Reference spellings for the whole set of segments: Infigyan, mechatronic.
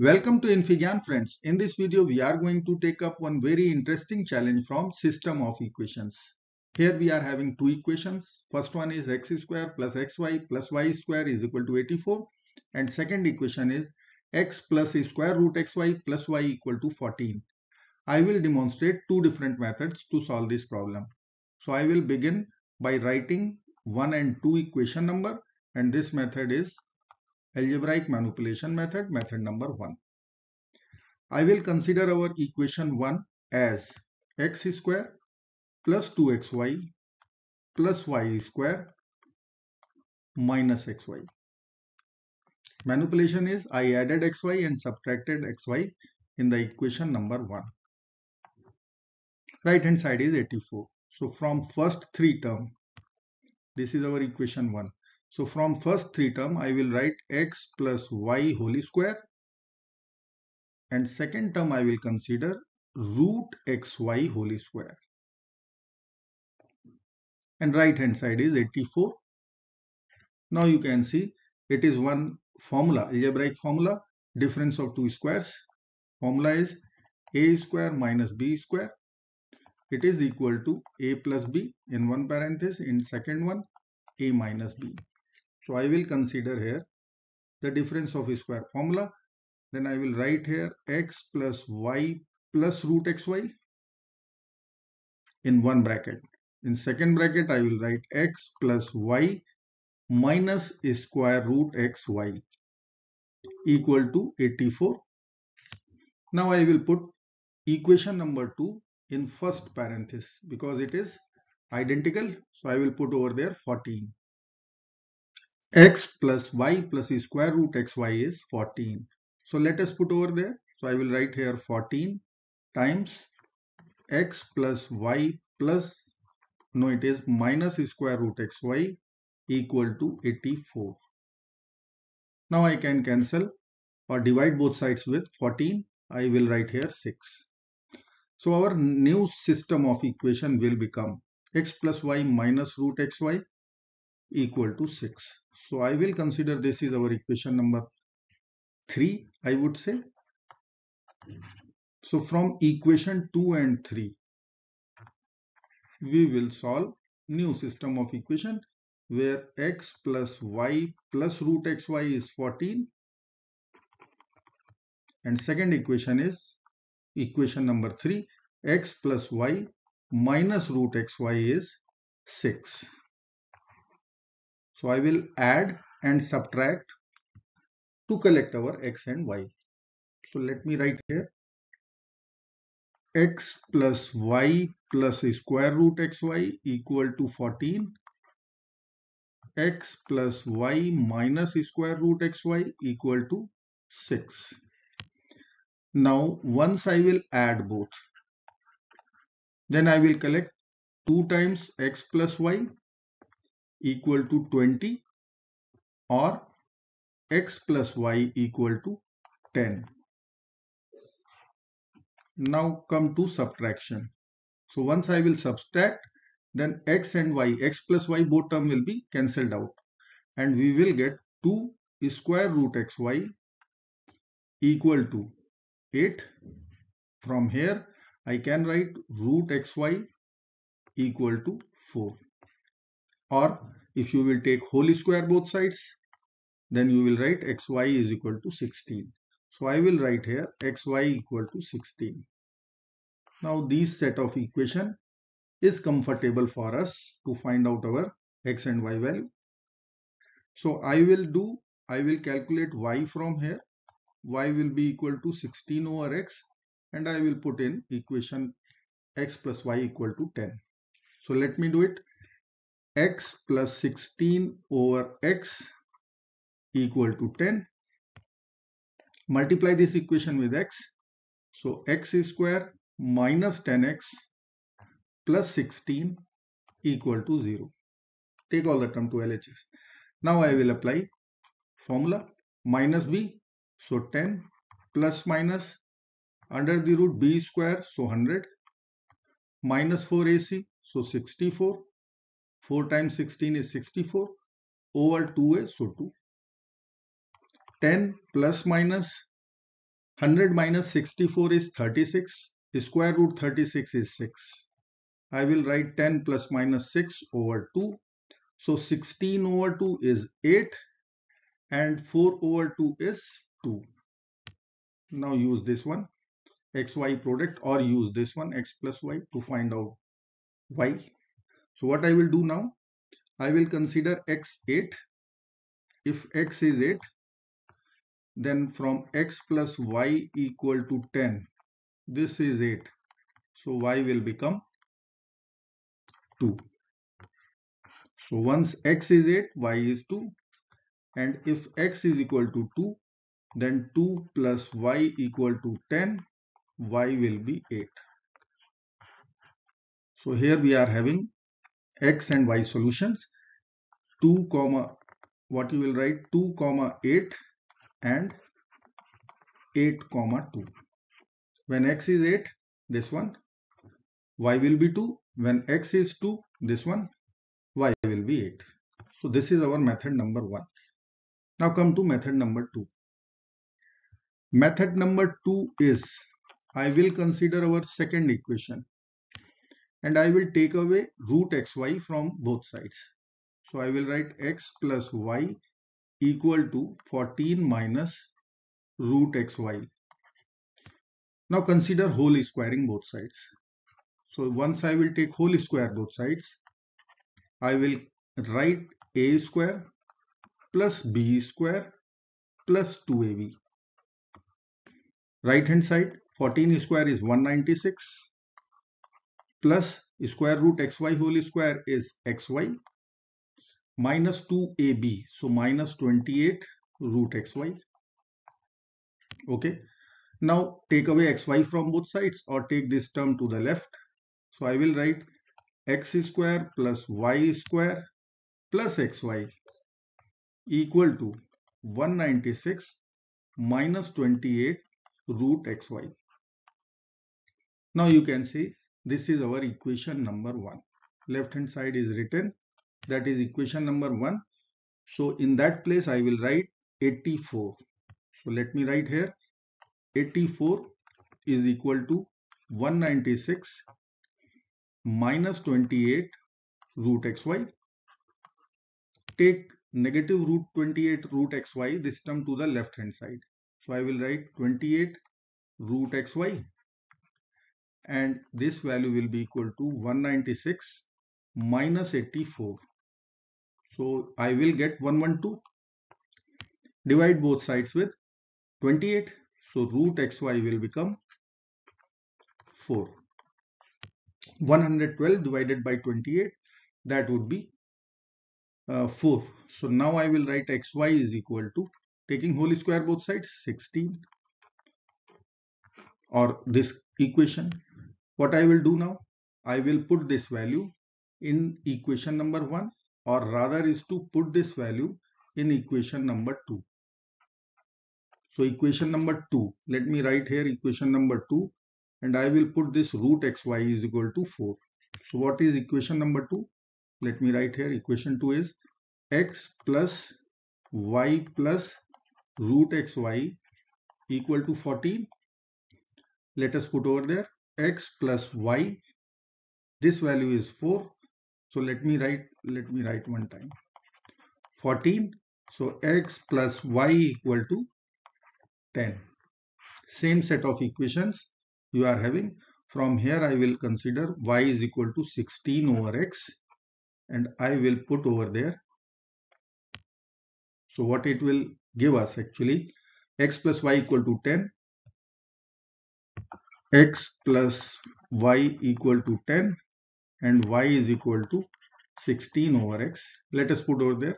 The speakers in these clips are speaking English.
Welcome to Infigyan, friends. In this video we are going to take up one very interesting challenge from system of equations. Here we are having two equations. First one is x square plus xy plus y square is equal to 84 and second equation is x plus square root xy plus y equal to 14. I will demonstrate two different methods to solve this problem. So I will begin by writing 1 and 2 equation number, and this method is algebraic manipulation method, method number 1. I will consider our equation 1 as x square plus 2xy plus y square minus xy. Manipulation is I added xy and subtracted xy in the equation number 1. Right hand side is 84. So from first three term, this is our equation 1. So from first three term I will write x plus y whole square, and second term I will consider root xy whole square, and right hand side is 84. Now you can see it is one formula, algebraic formula, difference of two squares. Formula is a square minus b square. It is equal to a plus b, in one parenthesis, in second one a minus b. So I will consider here the difference of square formula. Then I will write here x plus y plus root xy in one bracket. In second bracket I will write x plus y minus square root xy equal to 84. Now I will put equation number 2 in first parenthesis because it is identical. So I will put over there 14. X plus y plus square root xy is 14. So let us put over there. So I will write here 14 times x plus y plus, no, it is minus square root xy equal to 84. Now I can cancel or divide both sides with 14. I will write here 6. So our new system of equation will become x plus y minus root xy equal to 6. So I will consider this is our equation number 3, I would say. So from equation 2 and 3, we will solve new system of equation where x plus y plus root xy is 14 and second equation is equation number 3, x plus y minus root xy is 6. So I will add and subtract to collect our x and y. So let me write here x plus y plus square root xy equal to 14, x plus y minus square root xy equal to 6. Now once I will add both, then I will collect 2 times x plus y equal to 20 or x plus y equal to 10. Now come to subtraction. So once I will subtract, then x and y, x plus y, both term will be cancelled out and we will get 2 square root xy equal to 8. From here I can write root xy equal to 4, or if you will take whole square both sides, then you will write xy is equal to 16. So I will write here xy equal to 16. Now this set of equation is comfortable for us to find out our x and y value. So I will calculate y from here. Y will be equal to 16 over x. And I will put in equation x plus y equal to 10. So let me do it. X plus 16 over x equal to 10. Multiply this equation with x. So x square minus 10x plus 16 equal to 0. Take all the term to LHS. Now I will apply formula minus b. So 10 plus minus under the root b square, so 100, minus 4ac, so 64, 4 times 16 is 64, over 2a, so 2, 10 plus minus 100 minus 64 is 36. Square root 36 is 6. I will write 10 plus minus 6 over 2. So 16 over 2 is 8 and 4 over 2 is 2. Now use this one xy product, or use this one x plus y to find out y. So what I will do now, I will consider x 8. If x is 8, then from x plus y equal to 10, this is 8. So y will become 2. So once x is 8, y is 2. And if x is equal to 2, then 2 plus y equal to 10, y will be 8. So here we are having x and y solutions. 2 comma, what you will write, 2 comma 8 and 8 comma 2. When x is 8, this one, y will be 2. When x is 2, this one, y will be 8. So this is our method number 1. Now come to method number 2. Method number 2 is, I will consider our second equation and I will take away root xy from both sides. So I will write x plus y equal to 14 minus root xy. Now consider whole squaring both sides. So once I will take whole square both sides, I will write a square plus b square plus 2ab. Right hand side, 14 square is 196 plus square root xy whole square is xy minus 2ab, so minus 28 root xy. Okay, now take away xy from both sides or take this term to the left. So I will write x square plus y square plus xy equal to 196 minus 28 root xy. Now you can see this is our equation number 1. Left hand side is written, that is equation number 1. So in that place I will write 84. So let me write here 84 is equal to 196 minus 28 root xy. Take negative root 28 root xy, this term to the left hand side. So I will write 28 root xy and this value will be equal to 196 minus 84. So I will get 112. Divide both sides with 28. So root xy will become 4. 112 divided by 28, that would be 4. So now I will write xy is equal to, taking whole square both sides, 16, or this equation. What I will do now, I will put this value in equation number 1, or rather is to put this value in equation number 2. So equation number 2, let me write here equation number 2 and I will put this root xy is equal to 4. So what is equation number 2? Let me write here equation 2 is x plus y plus root xy equal to 14. Let us put over there x plus y, this value is 4. So let me write one time 14. So x plus y equal to 10. Same set of equations you are having. From here I will consider y is equal to 16 over x and I will put over there. So what it will give us actually, x plus y equal to 10, x plus y equal to 10 and y is equal to 16 over x. Let us put over there.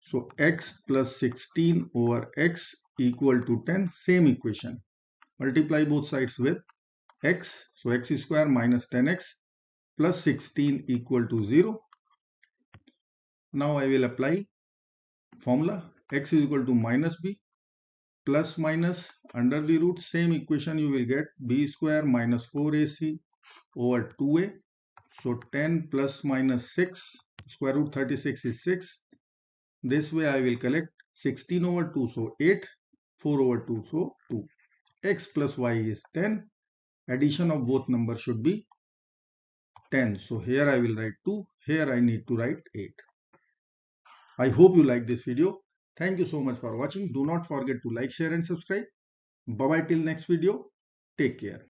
So x plus 16 over x equal to 10, same equation. Multiply both sides with x. So x square minus 10x plus 16 equal to 0. Now I will apply formula x is equal to minus b plus minus under the root, same equation you will get b square minus 4ac over 2a. So 10 plus minus 6, square root 36 is 6. This way I will collect 16 over 2, so 8, 4 over 2, so 2. x plus y is 10. Addition of both numbers should be 10. So here I will write 2. Here I need to write 8. I hope you like this video. Thank you so much for watching. Do not forget to like, share and subscribe. Bye bye till next video. Take care.